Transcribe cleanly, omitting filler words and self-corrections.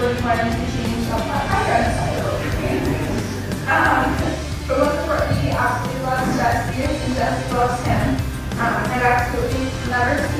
were trying to change up my progress. But most importantly, he absolutely loves Jessica and Jessica loves him. And absolutely never